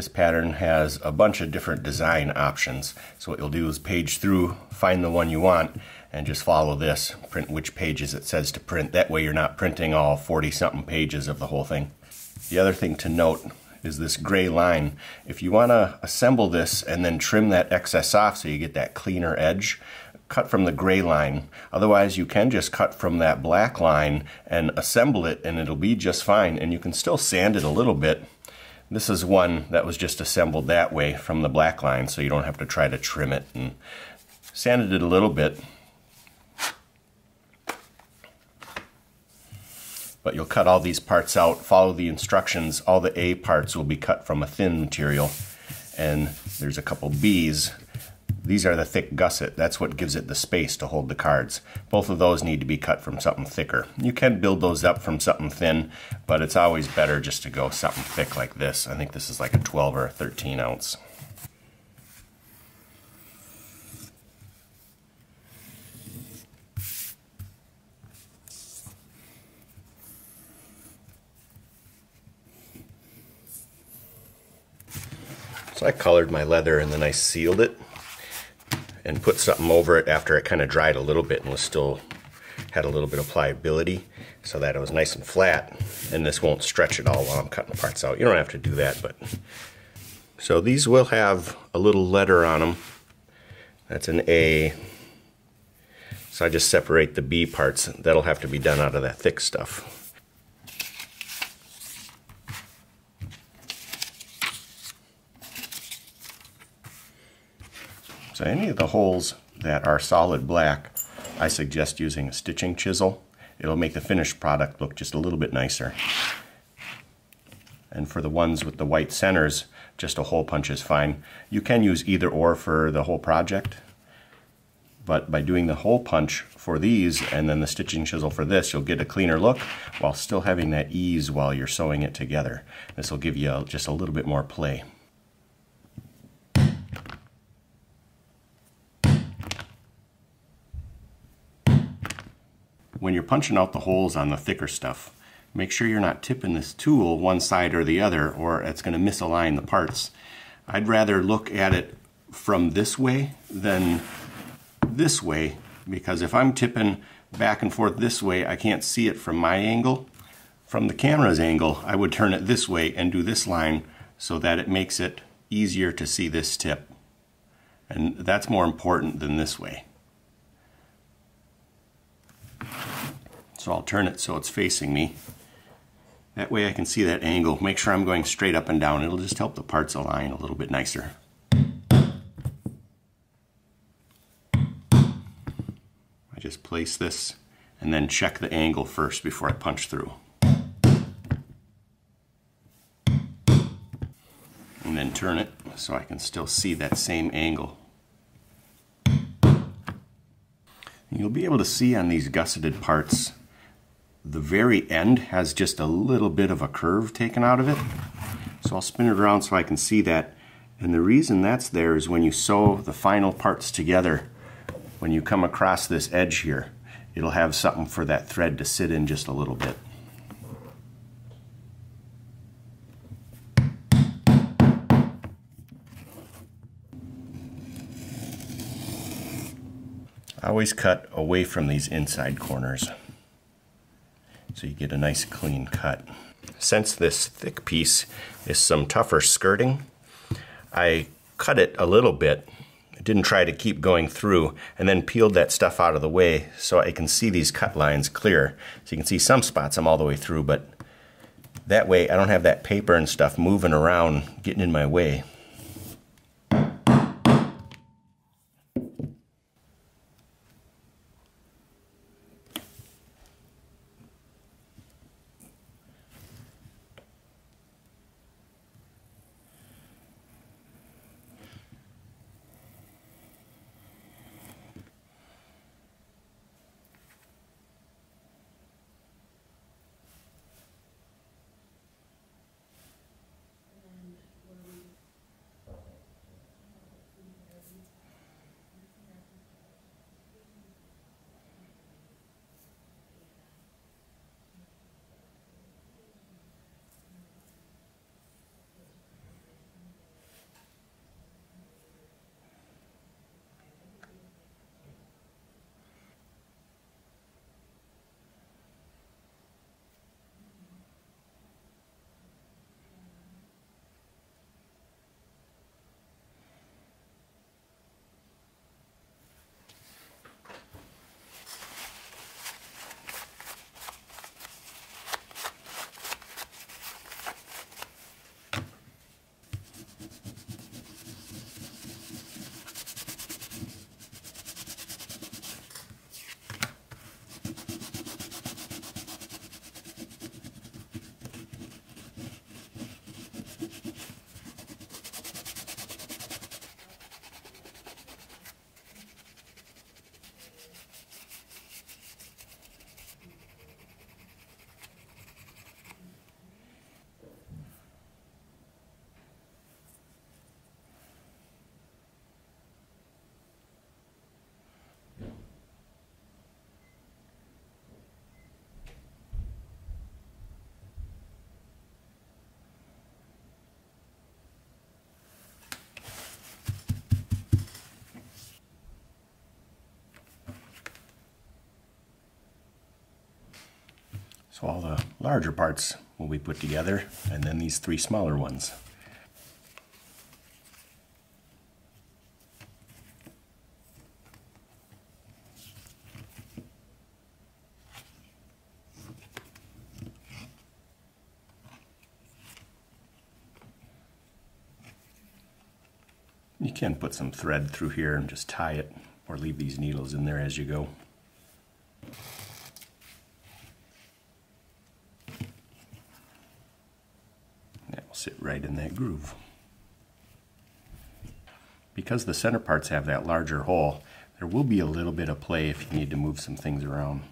This pattern has a bunch of different design options. So what you'll do is page through, find the one you want, and just follow this. Print which pages it says to print. That way you're not printing all 40-something pages of the whole thing. The other thing to note is this gray line. If you want to assemble this and then trim that excess off so you get that cleaner edge, cut from the gray line. Otherwise you can just cut from that black line and assemble it and it'll be just fine, and you can still sand it a little bit. This is one that was just assembled that way from the black line, so you don't have to try to trim it, and sanded it a little bit. But you'll cut all these parts out, follow the instructions. All the A parts will be cut from a thin material, and there's a couple B's. These are the thick gusset. That's what gives it the space to hold the cards. Both of those need to be cut from something thicker. You can build those up from something thin, but it's always better just to go something thick like this. I think this is like a 12 or a 13 ounce. So I colored my leather and then I sealed it and put something over it after it kind of dried a little bit and was still had a little bit of pliability so that it was nice and flat, and this won't stretch at all while I'm cutting parts out. You don't have to do that, but so these will have a little letter on them. That's an A. So I just separate the B parts. That'll have to be done out of that thick stuff. So any of the holes that are solid black, I suggest using a stitching chisel. It'll make the finished product look just a little bit nicer. And for the ones with the white centers, just a hole punch is fine. You can use either or for the whole project, but by doing the hole punch for these and then the stitching chisel for this, you'll get a cleaner look while still having that ease while you're sewing it together. This will give you just a little bit more play. When you're punching out the holes on the thicker stuff, make sure you're not tipping this tool one side or the other, or it's going to misalign the parts. I'd rather look at it from this way than this way, because if I'm tipping back and forth this way, I can't see it from my angle. From the camera's angle, I would turn it this way and do this line so that it makes it easier to see this tip. And that's more important than this way. So I'll turn it so it's facing me. That way I can see that angle. Make sure I'm going straight up and down. It'll just help the parts align a little bit nicer. I just place this and then check the angle first before I punch through. And then turn it so I can still see that same angle. You'll be able to see on these gusseted parts, the very end has just a little bit of a curve taken out of it. So I'll spin it around so I can see that. And the reason that's there is when you sew the final parts together, when you come across this edge here, it'll have something for that thread to sit in just a little bit. I always cut away from these inside corners so you get a nice clean cut. Since this thick piece is some tougher skirting, I cut it a little bit. I didn't try to keep going through and then peeled that stuff out of the way so I can see these cut lines clear. So you can see some spots I'm all the way through, but that way I don't have that paper and stuff moving around getting in my way. So all the larger parts will be put together, and then these three smaller ones. You can put some thread through here and just tie it, or leave these needles in there as you go. That will sit right in that groove. Because the center parts have that larger hole, there will be a little bit of play if you need to move some things around.